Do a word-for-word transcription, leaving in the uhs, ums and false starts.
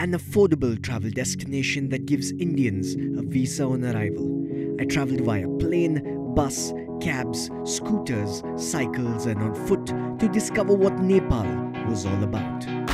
an affordable travel destination that gives Indians a visa on arrival. I traveled via plane, bus, cabs, scooters, cycles and on foot to discover what Nepal was all about.